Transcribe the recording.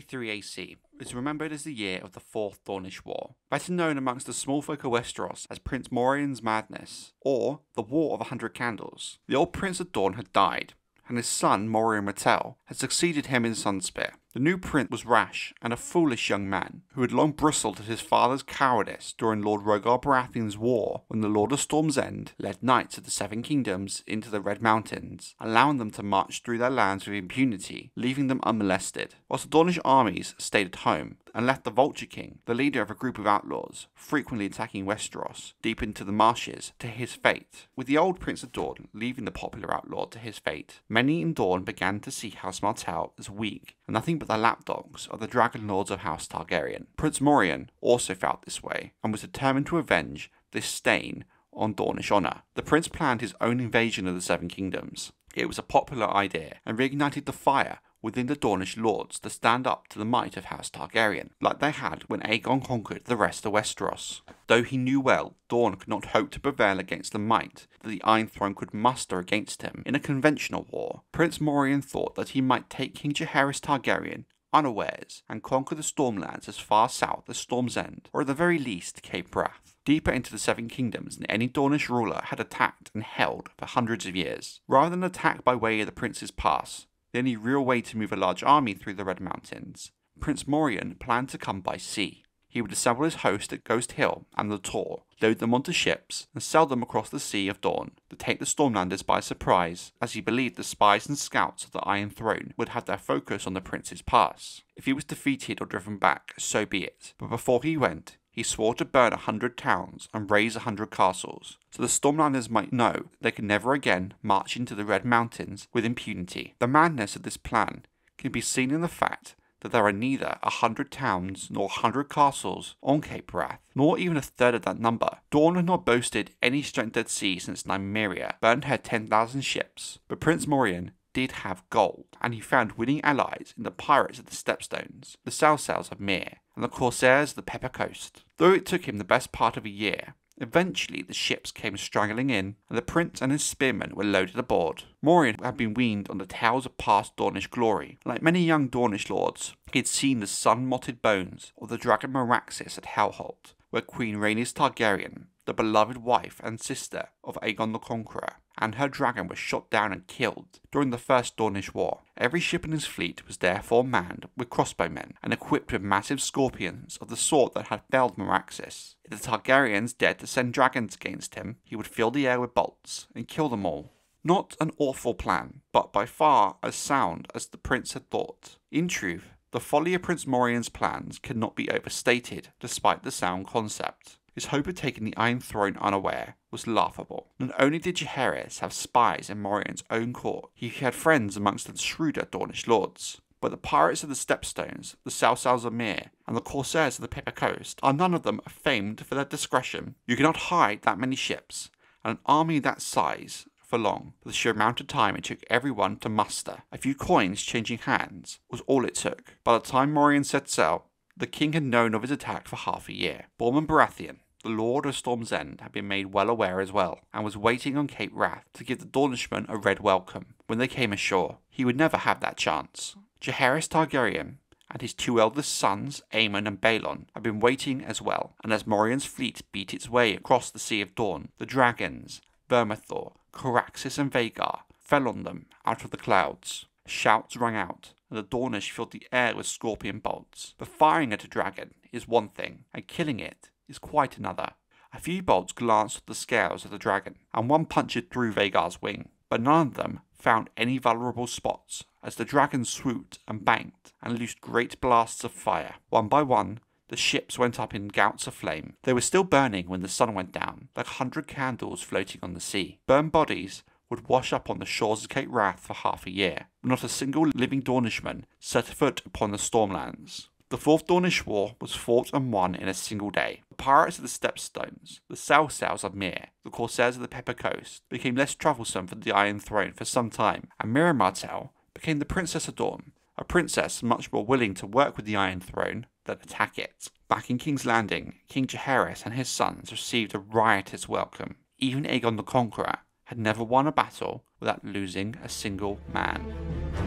483 AC is remembered as the year of the Fourth Dornish War, better known amongst the small folk of Westeros as Prince Morion's Madness, or the War of 100 Candles. The old Prince of Dorne had died, and his son Morion Martell had succeeded him in Sunspear. The new prince was rash and a foolish young man, who had long bristled at his father's cowardice during Lord Rhaegar Baratheon's war when the Lord of Storm's End led knights of the Seven Kingdoms into the Red Mountains, allowing them to march through their lands with impunity, leaving them unmolested, whilst the Dornish armies stayed at home and left the Vulture King, the leader of a group of outlaws, frequently attacking Westeros, deep into the marshes, to his fate. With the old Prince of Dorne leaving the popular outlaw to his fate, many in Dorne began to see House Martell as weak, and nothing but the lapdogs of the Dragon Lords of House Targaryen. Prince Morion also felt this way, and was determined to avenge this stain on Dornish honour. The prince planned his own invasion of the Seven Kingdoms. It was a popular idea, and reignited the fire within the Dornish lords to stand up to the might of House Targaryen, like they had when Aegon conquered the rest of Westeros. Though he knew well, Dorne could not hope to prevail against the might that the Iron Throne could muster against him in a conventional war. Prince Morion thought that he might take King Jaehaerys Targaryen unawares and conquer the Stormlands as far south as Storm's End, or at the very least Cape Wrath, deeper into the Seven Kingdoms than any Dornish ruler had attacked and held for hundreds of years. Rather than attack by way of the Prince's Pass, the only real way to move a large army through the Red Mountains, Prince Morion planned to come by sea. He would assemble his host at Ghost Hill and the Tor, load them onto ships, and sail them across the Sea of Dawn to take the Stormlanders by surprise, as he believed the spies and scouts of the Iron Throne would have their focus on the Prince's Pass. If he was defeated or driven back, so be it, but before he went, he swore to burn 100 towns and raise 100 castles, so the Stormlanders might know they could never again march into the Red Mountains with impunity. The madness of this plan can be seen in the fact that there are neither 100 towns nor 100 castles on Cape Wrath, nor even a third of that number. Dorne had not boasted any strength at sea since Nymeria burned her 10,000 ships, but Prince Morion did have gold, and he found winning allies in the pirates of the Stepstones, the Salsails of Myr, and the corsairs of the Pepper Coast. Though it took him the best part of a year, eventually the ships came straggling in, and the prince and his spearmen were loaded aboard. Morion had been weaned on the tales of past Dornish glory. Like many young Dornish lords, he had seen the sun-mottled bones of the dragon Meraxes at Hellholt, where Queen Rhaenys Targaryen, the beloved wife and sister of Aegon the Conqueror, and her dragon was shot down and killed during the First Dornish War. Every ship in his fleet was therefore manned with crossbowmen and equipped with massive scorpions of the sort that had felled Meraxes. If the Targaryens dared to send dragons against him, he would fill the air with bolts and kill them all. Not an awful plan, but by far as sound as the prince had thought. In truth, the folly of Prince Morion's plans cannot be overstated, despite the sound concept. His hope of taking the Iron Throne unaware was laughable. Not only did Jaehaerys have spies in Morion's own court, he had friends amongst the shrewder Dornish lords. But the pirates of the Stepstones, the Salsails of Myr, and the corsairs of the Pepper Coast are none of them famed for their discretion. You cannot hide that many ships, and an army that size, for long. The sheer amount of time it took everyone to muster, a few coins changing hands, was all it took. By the time Morion set sail, the king had known of his attack for half a year. Borman Baratheon, the Lord of Storm's End, had been made well aware as well, and was waiting on Cape Wrath to give the Dornishmen a red welcome when they came ashore. He would never have that chance. Jaehaerys Targaryen and his two eldest sons, Aemon and Balon, had been waiting as well, and as Morion's fleet beat its way across the Sea of Dawn, the dragons, Vermithor, Caraxes and Vagar, fell on them out of the clouds. Shouts rang out, and the Dornish filled the air with scorpion bolts. But firing at a dragon is one thing, and killing it is quite another. A few bolts glanced at the scales of the dragon, and one punctured through Vagar's wing, but none of them found any vulnerable spots, as the dragon swooped and banked, and loosed great blasts of fire. One by one, the ships went up in gouts of flame. They were still burning when the sun went down, like 100 candles floating on the sea. Burned bodies would wash up on the shores of Cape Wrath for half a year. Not a single living Dornishman set foot upon the Stormlands. The Fourth Dornish War was fought and won in a single day. The pirates of the Stepstones, the Salsails of Myr, the corsairs of the Pepper Coast became less troublesome for the Iron Throne for some time, and Miriam Martell became the Princess of Dorne, a princess much more willing to work with the Iron Throne than attack it. Back in King's Landing, King Jaehaerys and his sons received a riotous welcome. Even Aegon the Conqueror had never won a battle without losing a single man.